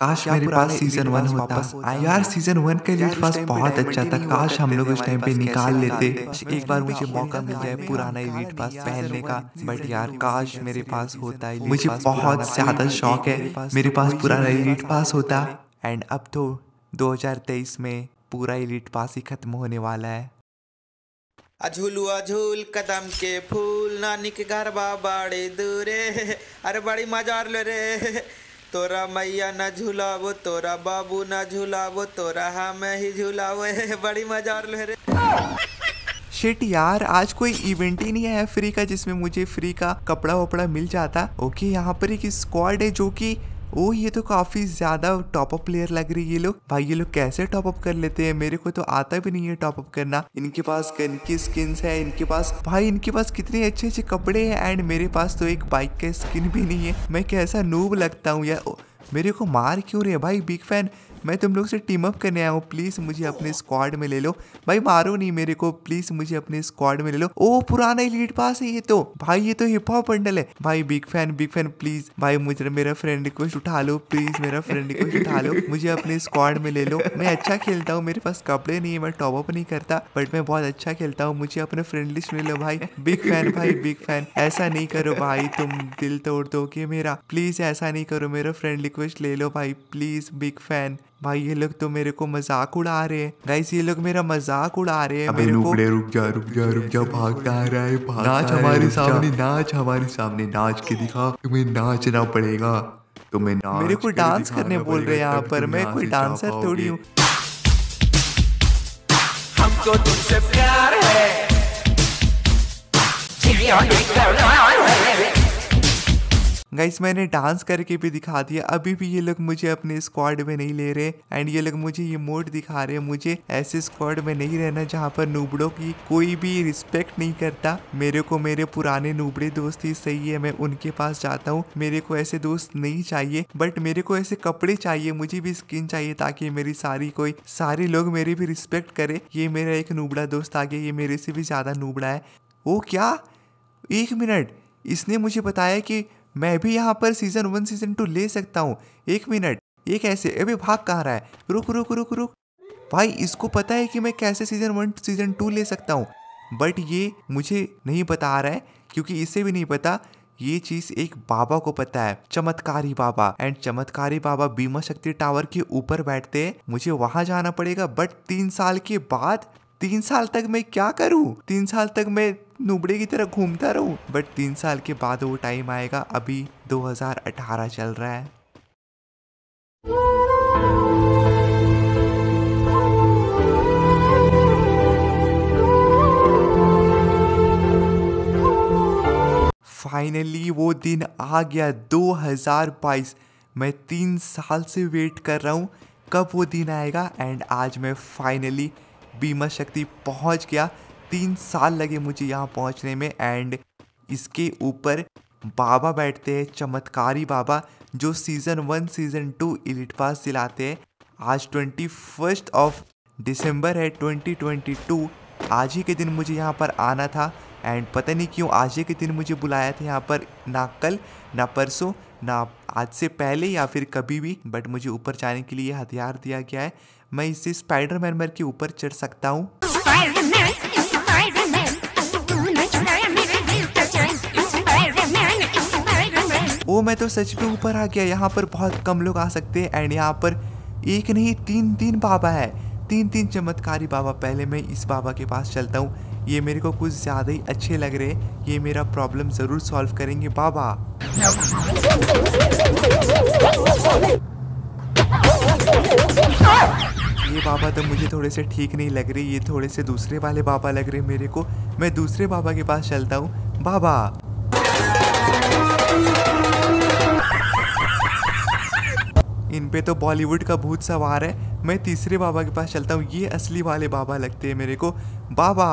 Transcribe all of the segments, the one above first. काश मेरे पास सीजन 1 होता यार। सीजन 1 का एलीट पास बहुत अच्छा था, काश हम लोग उस टाइम पे निकाल लेते। एक बार मुझे मौका मिल जाए पुराना एलीट पास पहनने का, बट यार काश मेरे पास होता। मुझे बहुत ज्यादा शौक है, मेरे पास पुराना एलीट पास होता। एंड अब तो 2023 में पूरा एलीट पास ही खत्म होने वाला है। अझुलुआ झूल कदम के फूल नानी के घर बाड़ी दूरे, अरे बड़ी मजा ले रे। तोरा मैया न झुलावो, तोरा बाबू न झुलावो, तोरा हम ही झुलावो, बड़ी मजा ले रे। शिट यार, आज कोई इवेंट ही नहीं है फ्री का जिसमें मुझे फ्री का कपड़ा वपड़ा मिल जाता। ओके, यहाँ पर एक स्क्वाड है जो कि ओ ये तो काफी ज्यादा टॉपअप प्लेयर लग रही है। ये लोग भाई, ये लोग कैसे टॉपअप कर लेते हैं? मेरे को तो आता भी नहीं है टॉपअप करना। इनके पास गन की स्किन्स है, इनके पास भाई, इनके पास कितने अच्छे अच्छे कपड़े हैं। एंड मेरे पास तो एक बाइक का स्किन भी नहीं है। मैं कैसा नूब लगता हूँ यार। मेरे को मार क्यों रहे भाई? बिग फैन, मैं तुम लोग से टीम अप करने आया हूँ, प्लीज मुझे अपने स्क्वाड में ले लो भाई। मारो नहीं मेरे को, प्लीज मुझे अपने स्क्वाड में ले लो। ओ पुराना एलीट पास है ये तो भाई, ये तो हिप हॉप बंडल है भाई। बिग फैन प्लीज भाई, मुझे मेरा फ्रेंड रिक्वेस्ट उठा लो, प्लीज मेरा फ्रेंड रिक्वेस्ट उठा लो, मुझे अपने स्क्वाड में ले लो। मैं अच्छा खेलता हूँ, मेरे पास कपड़े नहीं है, मैं टॉपअप नहीं करता, बट मैं बहुत अच्छा खेलता हूँ, मुझे अपने फ्रेंड लिस्ट में ले लो भाई। बिग फैन ऐसा नहीं करो भाई, तुम दिल तोड़ दोगे मेरा, प्लीज ऐसा नहीं करो, मेरा फ्रेंड रिक्वेस्ट ले लो भाई, प्लीज बिग फैन। भाई ये लोग तो मेरे को मजाक उड़ा रहे हैं गाइस, ये लोग मेरा मजाक उड़ा रहे हैं। मेरे को रुक जा, भागता आ रहा है, नाच हमारे सामने नाच के दिखा, तुम्हें नाचना पड़ेगा, तुम्हें नाच। मेरे को डांस करने बोल रहे हैं यहाँ पर, मैं कोई डांसर थोड़ी हूँ। हमको तुमसे प्यार है गाइस, मैंने डांस करके भी दिखा दिया। अभी भी ये लोग मुझे अपने स्क्वाड में नहीं ले रहे। एंड ये लोग मुझे ये मोड दिखा रहे हैं, मुझे ऐसे स्क्वाड में नहीं रहना जहाँ पर नूबड़ों की कोई भी रिस्पेक्ट नहीं करता। मेरे को मेरे पुराने नूबड़े दोस्त ही सही है, मैं उनके पास जाता हूँ। मेरे को ऐसे दोस्त नहीं चाहिए, बट मेरे को ऐसे कपड़े चाहिए, मुझे भी स्किन चाहिए, ताकि मेरी सारे लोग मेरी भी रिस्पेक्ट करे। ये मेरा एक नूबड़ा दोस्त आ गया, ये मेरे से भी ज़्यादा नूबड़ा है। ओ क्या, एक मिनट, इसने मुझे बताया कि मैं भी यहाँ पर सीजन 1 सीजन 2 ले सकता हूँ। एक मिनट, ये कैसे? अभी भाग कहाँ रहा है? रुक भाई, इसको पता है कि मैं कैसे सीजन 1 सीजन 2 ले सकता हूँ, बट ये मुझे नहीं बता रहा है, क्योंकि इसे भी नहीं पता। ये चीज एक बाबा को पता है, चमत्कारी बाबा। एंड चमत्कारी बाबा बीमा शक्ति टावर के ऊपर बैठते हैं, मुझे वहां जाना पड़ेगा, बट 3 साल के बाद। 3 साल तक मैं क्या करूं? 3 साल तक मैं नुबड़े की तरह घूमता रहूं? बट 3 साल के बाद वो टाइम आएगा, अभी 2018 चल रहा है। फाइनली वो दिन आ गया, 2022। मैं 3 साल से वेट कर रहा हूं कब वो दिन आएगा। एंड आज मैं फाइनली बीमा शक्ति पहुंच गया। 3 साल लगे मुझे यहाँ पहुँचने में। एंड इसके ऊपर बाबा बैठते हैं, चमत्कारी बाबा, जो सीजन 1 सीजन 2 एलीट पास दिलाते हैं। आज 21 दिसंबर है 2022। आज ही के दिन मुझे यहाँ पर आना था, एंड पता नहीं क्यों आज ही के दिन मुझे बुलाया था यहाँ पर। ना कल, ना परसों, ना आज से पहले, या फिर कभी भी, बट मुझे ऊपर जाने के लिए हथियार दिया गया है। मैं इससे स्पाइडरमैन के ऊपर चढ़ सकता हूँ। ओ मैं तो सच में ऊपर आ गया। यहाँ पर बहुत कम लोग आ सकते हैं, एंड यहाँ पर एक नहीं 3 बाबा है, 3 चमत्कारी बाबा। पहले मैं इस बाबा के पास चलता हूँ, ये मेरे को कुछ ज़्यादा ही अच्छे लग रहे हैं, ये मेरा प्रॉब्लम ज़रूर सॉल्व करेंगे बाबा। ये बाबा तो मुझे थोड़े से ठीक नहीं लग रही, ये थोड़े से दूसरे वाले बाबा लग रहे मेरे को। मैं दूसरे बाबा के पास चलता हूँ। बाबा इन पे तो बॉलीवुड का भूत सवार है। मैं तीसरे बाबा के पास चलता हूँ, ये असली वाले बाबा लगते हैं मेरे को। बाबा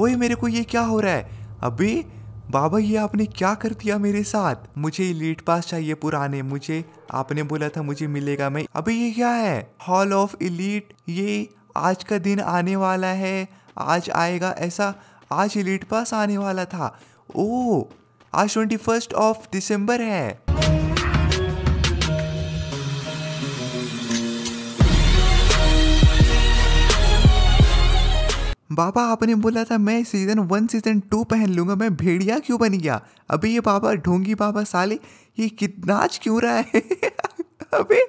ओए मेरे को ये क्या हो रहा है? अभी बाबा ये आपने क्या कर दिया मेरे साथ? मुझे एलीट पास चाहिए पुराने, मुझे आपने बोला था मुझे मिलेगा। मैं अभी ये क्या है? हॉल ऑफ एलीट, ये आज का दिन आने वाला है, आज आएगा ऐसा? आज एलीट पास आने वाला था। ओह आज 21 दिसंबर है। बाबा आपने बोला था मैं सीजन 1 सीजन 2 पहन लूँगा, मैं भेड़िया क्यों बन गया? अबे ये बाबा ढोंगी बाबा साले ये कितना क्यों रहा है अबे।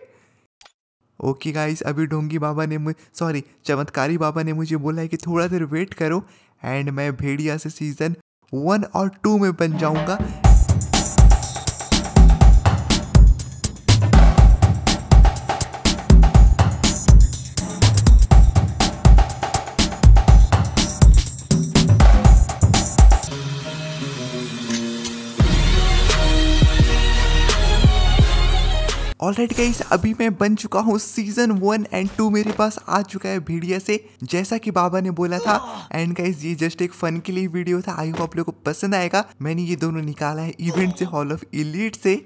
ओके गाइस, अभी ढोंगी बाबा ने चमत्कारी बाबा ने मुझे बोला है कि थोड़ा देर वेट करो एंड मैं भेड़िया से सीजन 1 और 2 में बन जाऊँगा। ऑलराइट गाइस, अभी मैं बन चुका हूँ सीजन 1 एंड 2 मेरे पास आ चुका है भेड़िया से, जैसा कि बाबा ने बोला था। एंड गाइस ये जस्ट एक फन के लिए वीडियो था, आई होप आप लोगों को पसंद आएगा। मैंने ये दोनों निकाला है इवेंट से, हॉल ऑफ एलीट से।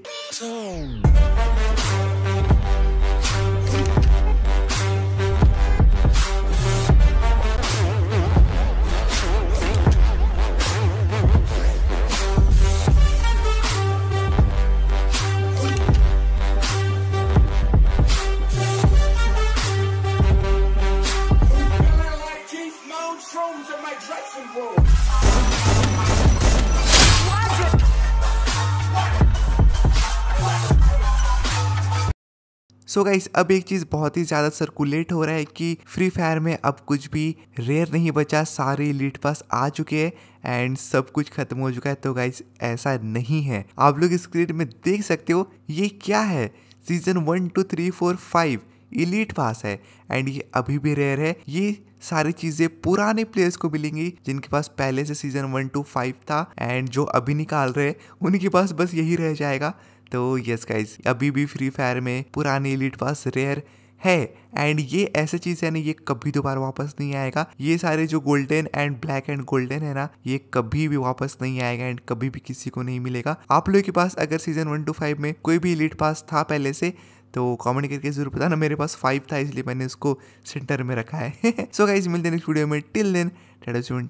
सो गाइस, अब एक चीज़ बहुत ही ज़्यादा सर्कुलेट हो रहा है कि फ्री फायर में अब कुछ भी रेयर नहीं बचा, सारे एलीट पास आ चुके हैं एंड सब कुछ खत्म हो चुका है। तो गाइस ऐसा नहीं है, आप लोग स्क्रीन में देख सकते हो ये क्या है, सीजन 1, 2, 3, 4, 5 एलीट पास है एंड ये अभी भी रेयर है। ये सारी चीज़ें पुराने प्लेयर्स को मिलेंगी जिनके पास पहले से सीजन 1 टू 5 था, एंड जो अभी निकाल रहे उनके पास बस यही रह जाएगा। तो यस गाइज, अभी भी फ्री फायर में पुराने एलीट पास रेयर है एंड ये ऐसा चीज़ है ना, ये कभी दोबारा वापस नहीं आएगा। ये सारे जो golden and black and golden है ना, ये कभी भी वापस नहीं आएगा एंड कभी भी किसी को नहीं मिलेगा। आप लोगों के पास अगर सीजन 1 टू 5 में कोई भी एलीट पास था पहले से, तो कमेंट करके जरूर बताना। मेरे पास 5 था इसलिए मैंने इसको सेंटर में रखा है। सो गाइज मिलते हैं नेक्स्ट वीडियो में, till then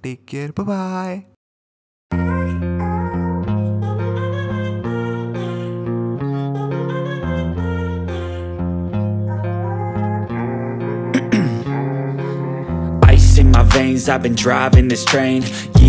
take care, bye. Veins, I've been driving this train,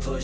push